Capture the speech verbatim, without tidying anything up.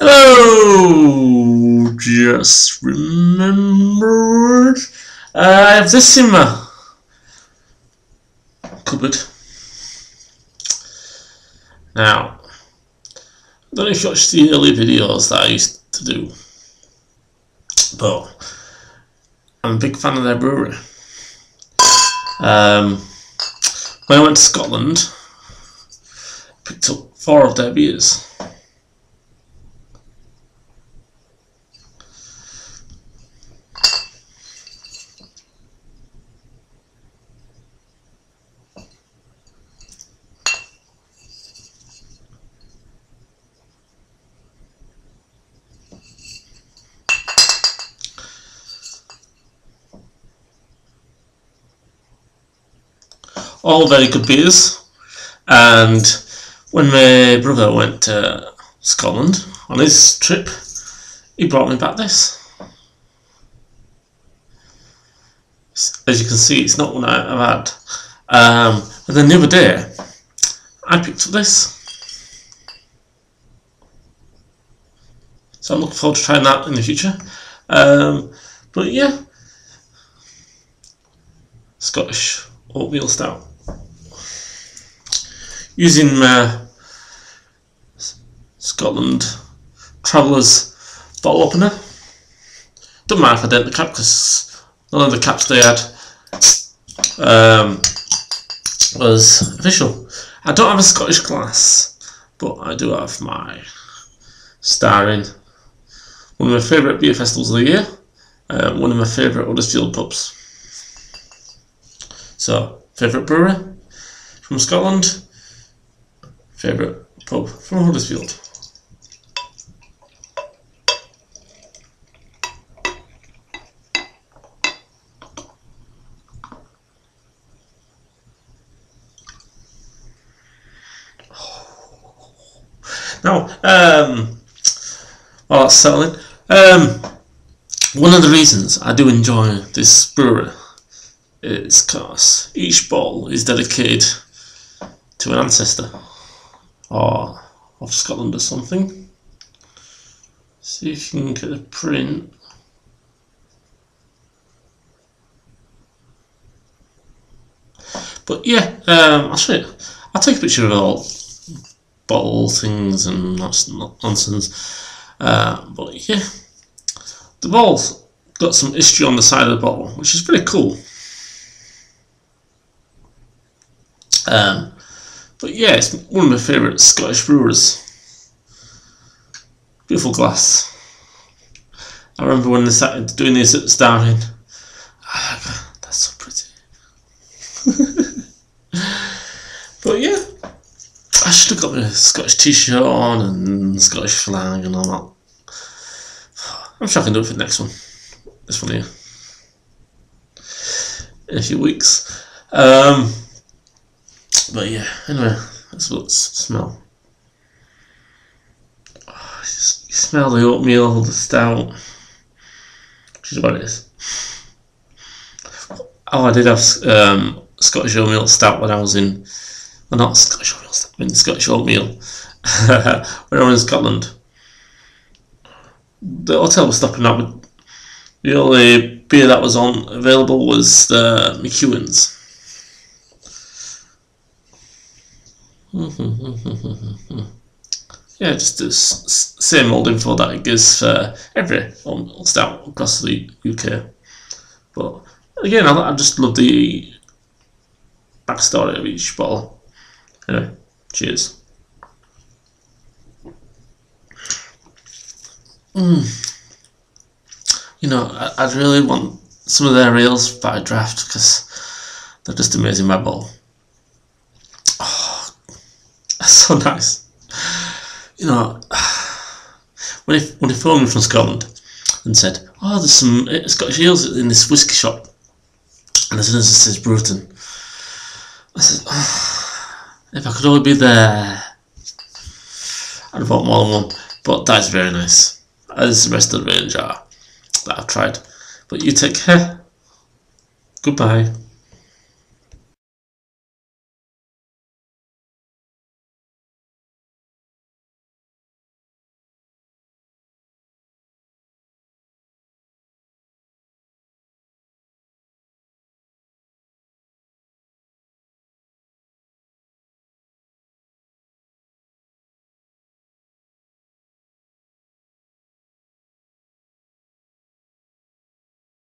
Hello! Just remembered. Uh, I have this in my cupboard. Now, I don't know if you watched the early videos that I used to do, but I'm a big fan of their brewery. Um, when I went to Scotland, I picked up four of their beers. All very good beers, and when my brother went to Scotland on his trip, he brought me back this. As you can see, it's not one I've had. Um, and then the other day, I picked up this. So I'm looking forward to trying that in the future. Um, but yeah, Scottish oatmeal stout. Using my Scotland Travellers bottle opener. Don't mind if I dent the cap because none of the caps they had um, was official. I don't have a Scottish glass, but I do have my star in. One of my favourite beer festivals of the year, uh, one of my favourite Huddersfield pubs. So, favourite brewery from Scotland. Favourite pub from Huddersfield. Now, um, while that's settling, um, one of the reasons I do enjoy this brewery is because each bottle is dedicated to an ancestor. Or off Scotland or something. See if you can get the print. But yeah, um, I'll show you. I'll take a picture of all bottle things and that's not nonsense. Uh, but yeah, the bottle's got some history on the side of the bottle, which is pretty cool. Um, But yeah, it's one of my favourite Scottish brewers. Beautiful glass. I remember when they started doing these at Starving. Ah, that's so pretty. But yeah, I should have got my Scottish t-shirt on and Scottish flag and all that. I'm sure I can do it for the next one. This one here. In a few weeks. Um... But yeah, anyway, that's what it smells. Oh, you smell the oatmeal, the stout, which is what it is. Oh, I did have um, Scottish oatmeal stout when I was in, well not Scottish oatmeal stout, I mean Scottish oatmeal, when I was in Scotland. The hotel was stopping up, with, the only beer that was on available was the McEwan's. Yeah, just the s same old info that it gives for every old stout across the U K. But again, I, I just love the backstory of each bottle. Anyway, cheers. Mm. You know, I, I'd really want some of their ales by draft because they're just amazing by bottle. So nice, you know. When he when he phoned me from Scotland and said, "Oh, there's some Scottish ales in this whiskey shop," and as soon as it says Brewton, I said, oh, "If I could only be there, I'd have bought more than one." But that's very nice. As the rest of the range are that I've tried. But you take care. Goodbye.